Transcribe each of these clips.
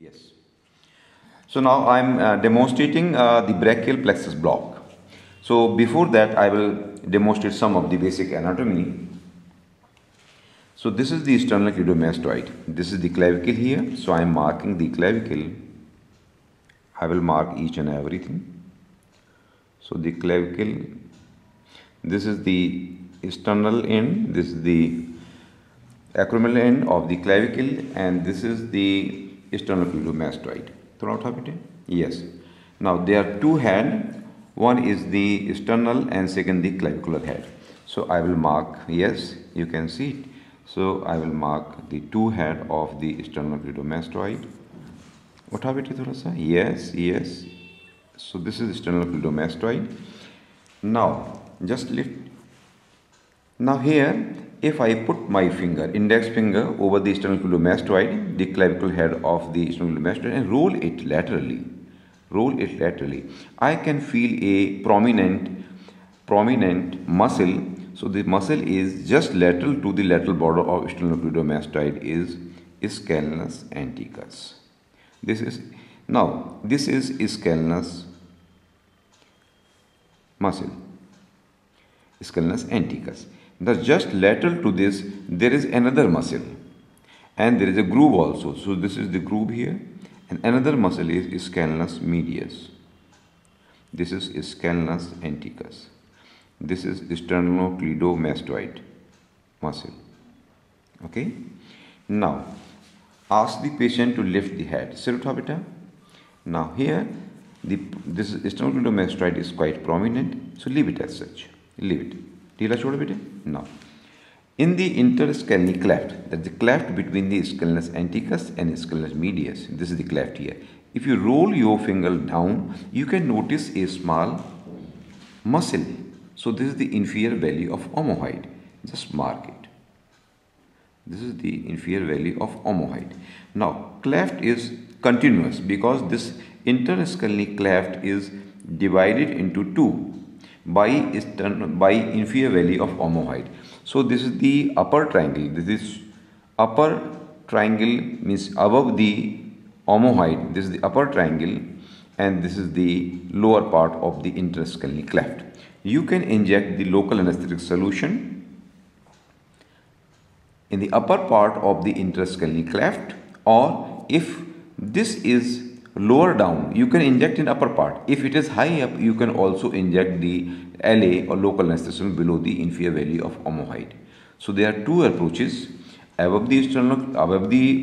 Yes. So now I am demonstrating the brachial plexus block. So before that I will demonstrate some of the basic anatomy. So this is the sternocleidomastoid. This is the clavicle here. So I am marking the clavicle. I will mark each and everything. So the clavicle, this is the sternal end, this is the acromial end of the clavicle, and this is the sternocleidomastoid. Yes. Now there are two heads. One is the sternal and second the clavicular head. So I will mark, yes, you can see it. So I will mark the two head of the sternocleidomastoid. Yes, yes. So this is sternocleidomastoid. Now just lift. Now here, if I put my finger, index finger, over the sternocleidomastoid, the clavicle head of the sternocleidomastoid, and roll it laterally, I can feel a prominent muscle. So the muscle is just lateral to the lateral border of sternocleidomastoid is scalenus anticus. This is scalenus muscle, scalenus anticus. Thus, just lateral to this, there is another muscle, and there is a groove also. So this is the groove here, and another muscle is scalenus medius. This is scalenus anticus. This is the sternocleidomastoid muscle. Okay. Now, ask the patient to lift the head. Now here, this sternocleidomastoid is quite prominent, so leave it as such. Leave it. Now, in the interscalene cleft, that's the cleft between the scalenus anticus and scalenus medius, this is the cleft here. If you roll your finger down, you can notice a small muscle. So this is the inferior valley of omohyoid. Just mark it. This is the inferior valley of omohyoid. Now, cleft is continuous because this interscalene cleft is divided into two by inferior valley of omohyoid. So this is the upper triangle. This is upper triangle, means above the omohyoid. This is the upper triangle, and this is the lower part of the interscalene cleft. You can inject the local anesthetic solution in the upper part of the interscalene cleft, or if this is lower down, you can inject in upper part. If it is high up, you can also inject the LA or local anesthesia below the inferior valley of omohyoid. So there are two approaches, above the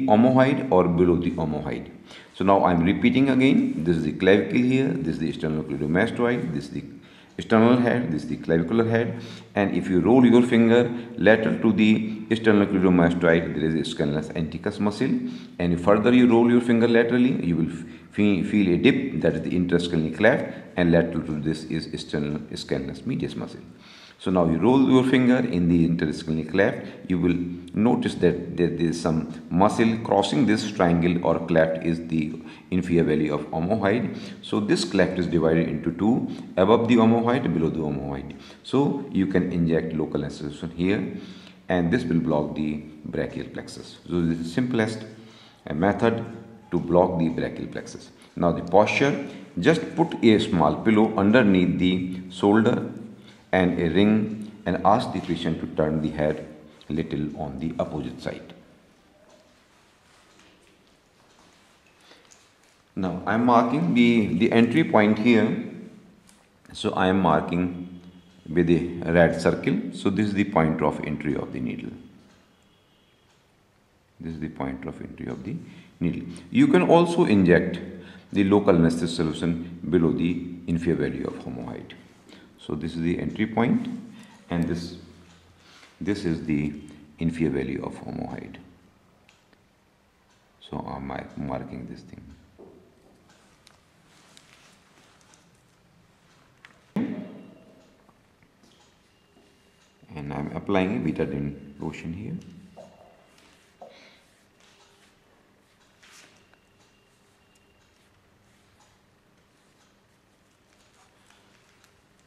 omohyoid or below the omohyoid. So now I am repeating again. This is the clavicle here, this is the sternocleidomastoid, this is the sternal head, this is the clavicular head, and if you roll your finger lateral to the sternocleidomastoid, there is a scalenus anticus muscle, and further you roll your finger laterally, you will feel a dip, that is the interscalene cleft, and lateral to this is scalenus medius muscle. So now you roll your finger in the interscalene cleft, you will notice that there is some muscle crossing this triangle or cleft, is the inferior valley of omohyoid. So this cleft is divided into two, above the omohyoid, below the omohyoid. So you can inject local anesthesia here, and this will block the brachial plexus. So this is the simplest method to block the brachial plexus. Now the posture, just put a small pillow underneath the shoulder and a ring, and ask the patient to turn the head little on the opposite side. Now I am marking the entry point here. So I am marking with a red circle. So this is the point of entry of the needle. This is the point of entry of the needle. You can also inject the local anesthetic solution below the inferior valley of omohyoid. So this is the entry point, and this is the inferior valley of omohyoid. So I'm marking this thing. And I'm applying a betadine lotion here.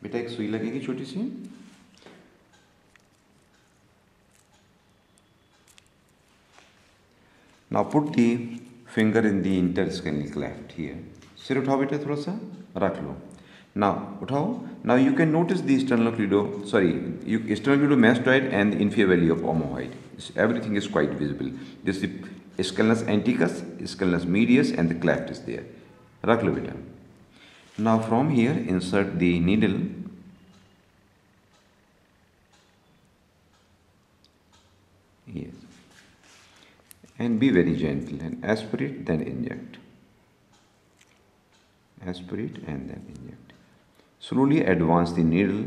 बेटा एक सुई लगेगी छोटी सी. Now put the finger in the interscalene left here. सिर उठाओ बेटा, थोड़ा सा रख लो. नाउ उठाओ. Now you can notice the sternocleidomastoid and the inferior belly of omohyoid. Everything is quite visible. This scalenus anticus, scalenus medius and the cleft is there. रख लो बेटा. Now from here insert the needle and be very gentle and aspirate, then inject. Aspirate and then inject. Slowly advance the needle.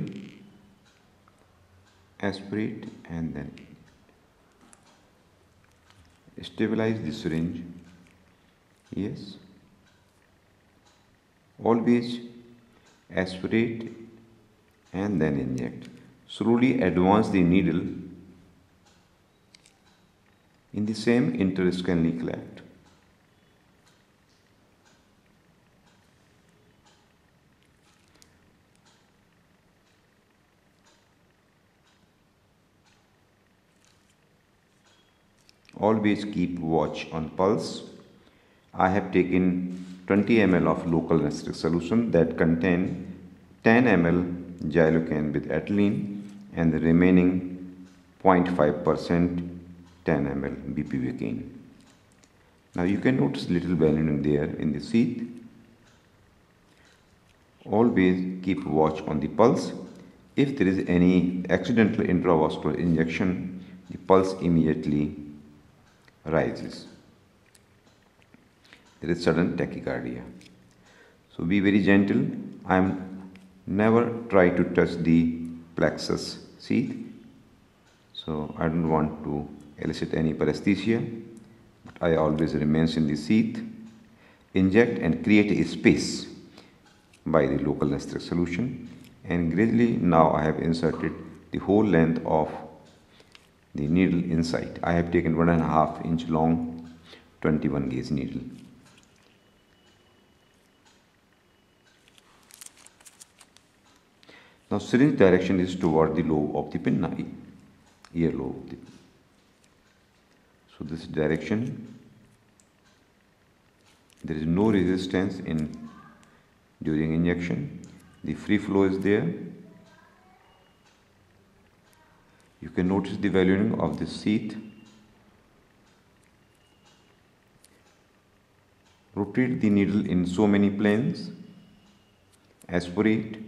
Aspirate and then inject. Stabilize the syringe. Yes. Always aspirate and then inject. Slowly advance the needle in the same interscalene cleft. Always keep watch on pulse. I have taken 20 ml of local anesthetic solution that contain 10 ml xylocaine with ethylene and the remaining 0.5% 10 ml bupivacaine. Now you can notice little ballooning there in the sheath. Always keep watch on the pulse. If there is any accidental intravascular injection, the pulse immediately rises. There is sudden tachycardia. So be very gentle. Never try to touch the plexus sheath. So I don't want to elicit any paresthesia, but I always remains in the sheath. Inject and create a space by the local anesthetic solution, and gradually now I have inserted the whole length of the needle inside. I have taken 1.5 inch long 21 gauge needle. Now syringe direction is toward the lobe of the pinna, ear lobe of the pinna. So this direction, there is no resistance during injection. The free flow is there. You can notice the ballooning of the sheath. Rotate the needle in so many planes. Aspirate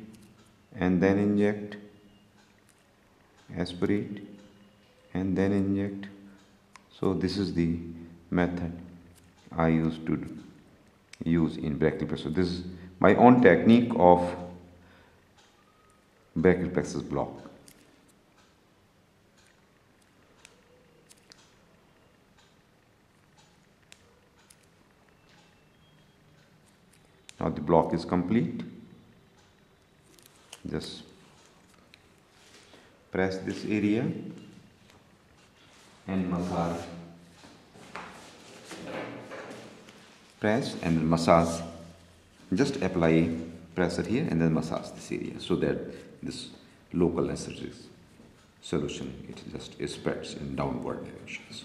and then inject. Aspirate and then inject. So this is the method I used to use in brachial plexus. This is my own technique of brachial plexus block. Now the block is complete. Just press this area and massage. Press and then massage. Just apply pressure here and then massage this area so that this local anesthetic solution it spreads in downward directions.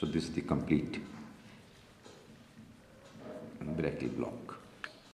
So this is the complete brachial block.